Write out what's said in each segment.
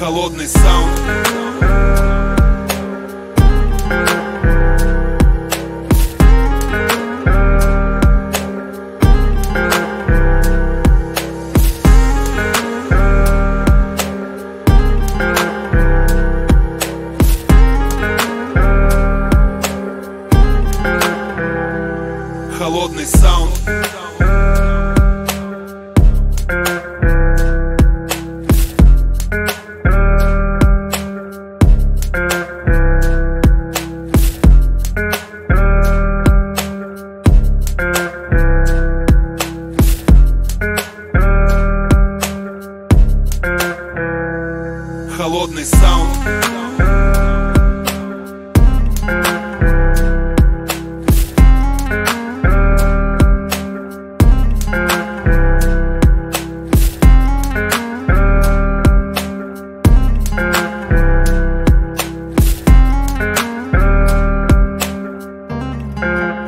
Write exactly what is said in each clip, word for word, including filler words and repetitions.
Холодный саунд. Холодный саунд. Холодный саунд. Холодный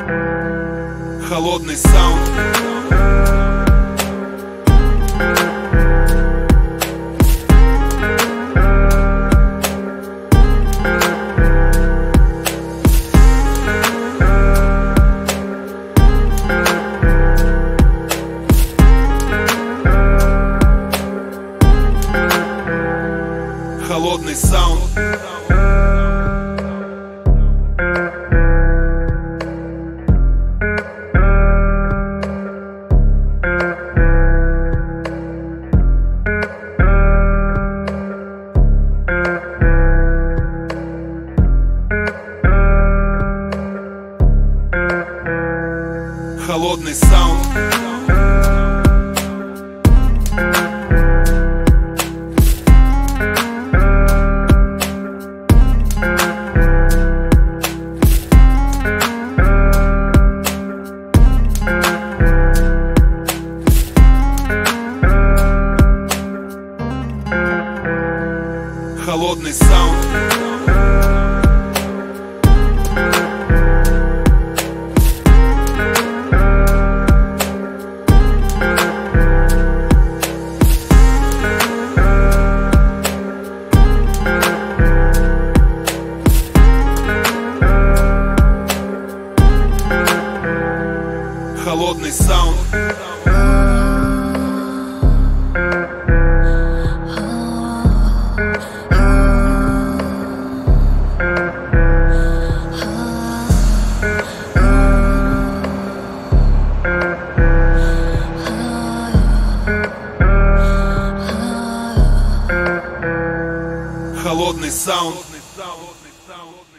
саунд. Холодный саунд. Холодный саунд. Холодный саунд. Холодный саунд. Холодный саунд.